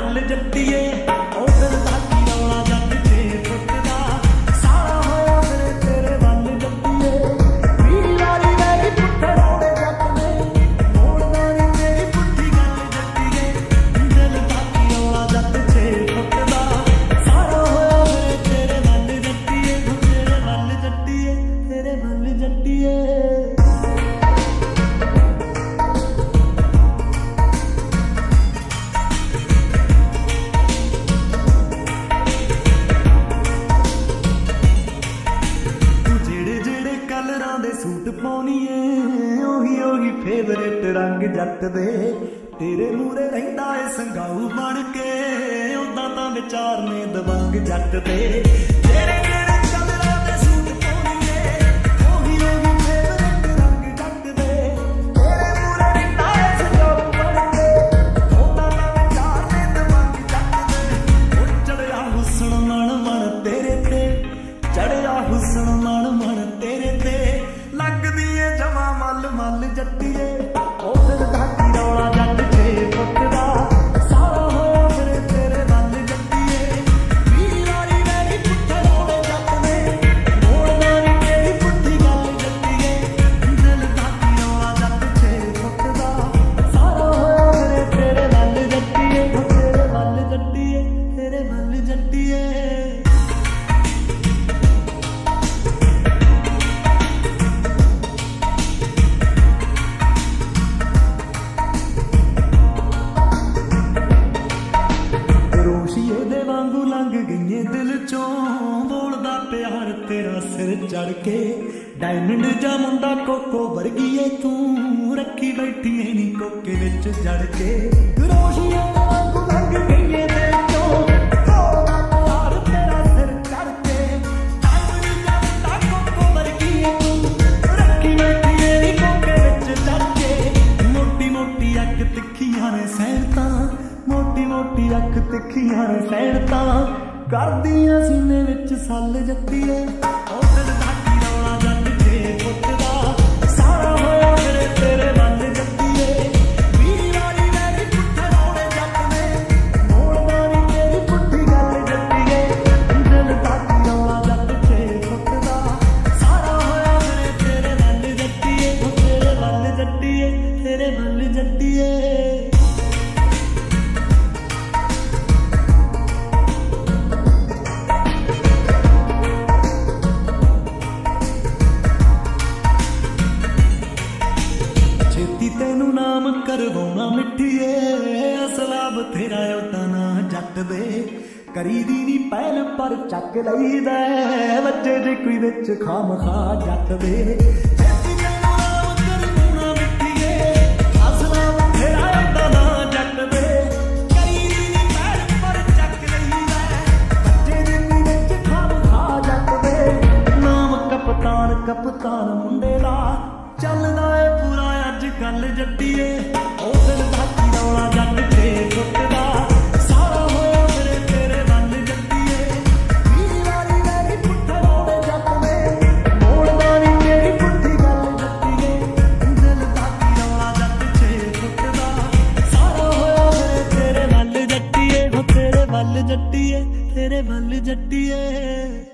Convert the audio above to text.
गल जती है फेवरेट रंग जट दे तेरे मूरे रहिंदा है संघाऊ बन के उदा तां विचार ने दबंग जट दे तेरे मेरे चंदरा दे सूट पाउंदी ओही फेवरेट रंग जट दे तेरे मूरे रहिंदा है संघाऊ बन के उदा तां विचार ने दबंग जट दे चढ़िया हुस्न नाल मन तेरे ते चढ़िया हुस्न नाल मन तेरे ते लगदी है जमा मल मल जट चढ़ के डायमंड जा मुंडा कोको वर्गी है तू रखी बैठी है नी कोके विच चढ़ के रोशिया लग गई मोटी अख तिखिया ने सैनता कर दिया सीने विच सल जती है उधर दाकी रौला जट जे फुटदा सारा होया मेरे तेरे वल जती है मेरी वाली मेरी पुट्ठे रौले जट ने मोड़दा नी मेरी पुट्ठी गल जती है दिल दाकी रौला जट जे फुटदा सारा होया मेरे तेरे वल जती है तेरे वल जती है तेरे वल जती है। करवाना मिठीए असला बथेरा उदा ना जट दे करी दी नी पैल पर चक लई दे वजे जे कोई विच खाम खा जट दे नाम कपतान कपतान मुंडे दा चलदा है पूरा अज कल जट्टीए उधर दाकी रौला जट जे फुटदा सारा होया मेरे तेरे वल जट्टीए मेरी वाली मेरी पुट्ठे रौले जट ने मोड़दा नी मेरी पुट्ठी गल जट्टीए दिल दाकी रौला जट जे फुटदा सारा होया मेरे तेरे वल जट्टीए तेरे वल जट्टीए तेरे वल जट्टीए।